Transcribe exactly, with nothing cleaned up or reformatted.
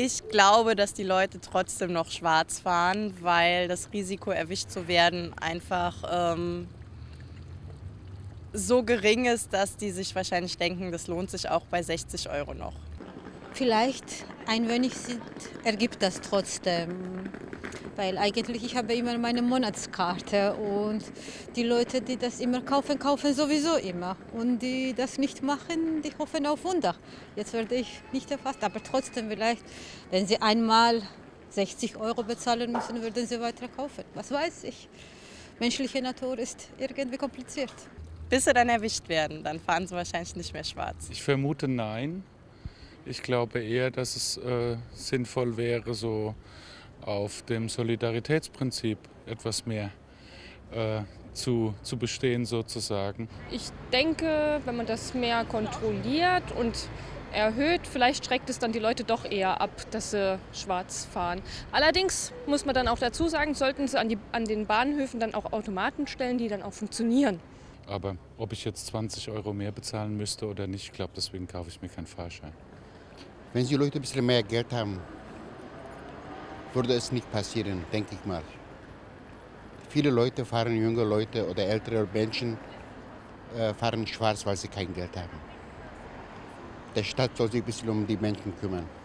Ich glaube, dass die Leute trotzdem noch schwarz fahren, weil das Risiko, erwischt zu werden, einfach ähm, so gering ist, dass die sich wahrscheinlich denken, das lohnt sich auch bei sechzig Euro noch. Vielleicht ein wenig ergibt das trotzdem, weil eigentlich ich habe immer meine Monatskarte und die Leute, die das immer kaufen, kaufen sowieso immer. Und die das nicht machen, die hoffen auf Wunder. Jetzt werde ich nicht erfasst, aber trotzdem vielleicht, wenn sie einmal sechzig Euro bezahlen müssen, würden sie weiter kaufen. Was weiß ich, menschliche Natur ist irgendwie kompliziert. Bis sie dann erwischt werden, dann fahren sie wahrscheinlich nicht mehr schwarz. Ich vermute nein. Ich glaube eher, dass es äh, sinnvoll wäre, so auf dem Solidaritätsprinzip etwas mehr äh, zu, zu bestehen sozusagen. Ich denke, wenn man das mehr kontrolliert und erhöht, vielleicht schreckt es dann die Leute doch eher ab, dass sie schwarz fahren. Allerdings muss man dann auch dazu sagen, sollten sie an, die, an den Bahnhöfen dann auch Automaten stellen, die dann auch funktionieren. Aber ob ich jetzt zwanzig Euro mehr bezahlen müsste oder nicht, ich glaube, deswegen kaufe ich mir keinen Fahrschein. Wenn die Leute ein bisschen mehr Geld haben, würde es nicht passieren, denke ich mal. Viele Leute fahren, junge Leute oder ältere Menschen äh, fahren schwarz, weil sie kein Geld haben. Der Staat soll sich ein bisschen um die Menschen kümmern.